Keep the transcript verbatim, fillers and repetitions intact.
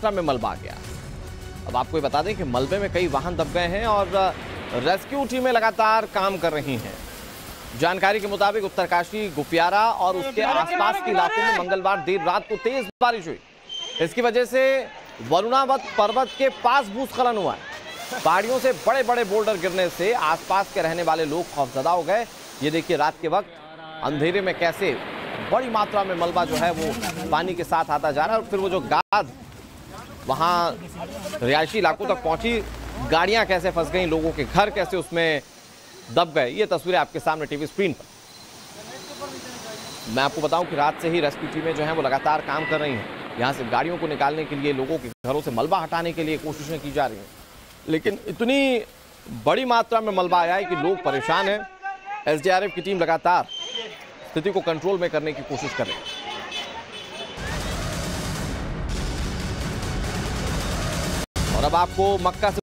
मात्रा में मलबा आ गया। अब आपको ये बता दें कि मलबे में कई वाहन दब गए हैं और रेस्क्यू टीमें लगातार काम कर रही हैं। जानकारी के मुताबिक उत्तरकाशी, गुफियारा और उसके आसपास के इलाकों में मंगलवार देर रात को तेज बारिश हुई। इसकी वजह से वरुणावत पर्वत के पास भूस्खलन हुआ है। पहाड़ियों से बड़े बड़े बोल्डर गिरने से आसपास के रहने वाले लोग खौफजदा हो गए। ये देखिए रात के वक्त अंधेरे में कैसे बड़ी मात्रा में मलबा जो है वो पानी के साथ आता जा रहा है और फिर वो जो गाद वहाँ रिहायशी इलाकों तक पहुंची, गाड़ियां कैसे फंस गई, लोगों के घर कैसे उसमें दब गए, ये तस्वीरें आपके सामने टीवी स्क्रीन पर। मैं आपको बताऊं कि रात से ही रेस्क्यू टीमें जो हैं वो लगातार काम कर रही हैं। यहाँ से गाड़ियों को निकालने के लिए, लोगों के घरों से मलबा हटाने के लिए कोशिशें की जा रही हैं, लेकिन इतनी बड़ी मात्रा में मलबा आया है कि लोग परेशान हैं। एस डी आर एफ की टीम लगातार स्थिति को कंट्रोल में करने की कोशिश कर रही है। और अब आपको मक्का से